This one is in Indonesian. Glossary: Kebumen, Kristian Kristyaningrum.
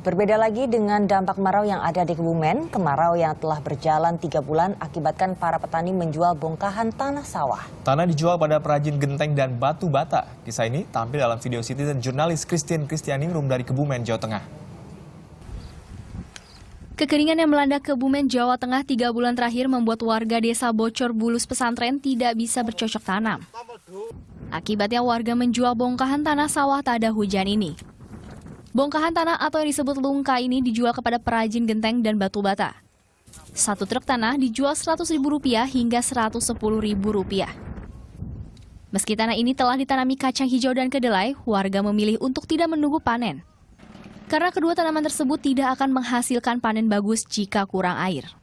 Berbeda lagi dengan dampak kemarau yang ada di Kebumen, kemarau yang telah berjalan 3 bulan akibatkan para petani menjual bongkahan tanah sawah. Tanah dijual pada perajin genteng dan batu bata. Kisah ini tampil dalam video Citizen jurnalis Kristian Kristyaningrum dari Kebumen, Jawa Tengah. Kekeringan yang melanda Kebumen, Jawa Tengah 3 bulan terakhir membuat warga desa Bocor Bulus Pesantren tidak bisa bercocok tanam. Akibatnya warga menjual bongkahan tanah sawah tak ada hujan ini. Bongkahan tanah atau yang disebut lungka ini dijual kepada perajin genteng dan batu bata. Satu truk tanah dijual Rp100.000 hingga Rp110.000. Meski tanah ini telah ditanami kacang hijau dan kedelai, warga memilih untuk tidak menunggu panen. Karena kedua tanaman tersebut tidak akan menghasilkan panen bagus jika kurang air.